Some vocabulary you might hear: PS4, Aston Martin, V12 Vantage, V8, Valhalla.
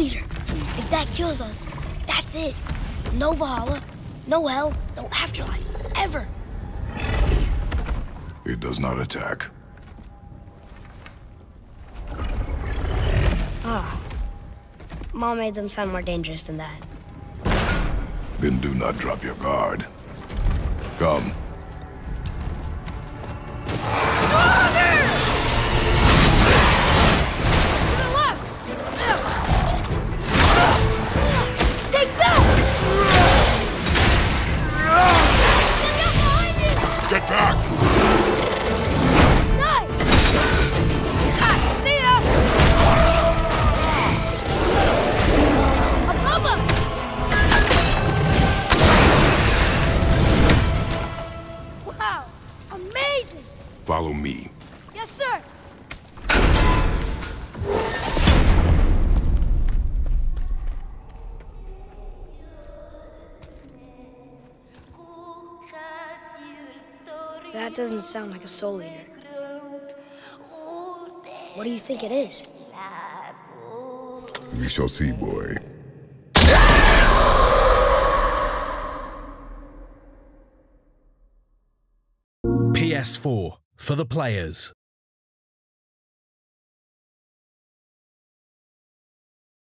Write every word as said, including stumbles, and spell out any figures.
leader. If that kills us, that's it. No Valhalla, no hell, no afterlife, ever. It does not attack. Ah. Mom made them sound more dangerous than that. Then do not drop your guard. Come. Follow me. Yes, sir. That doesn't sound like a soul eater. What do you think it is? We shall see, boy. P S four. For the players.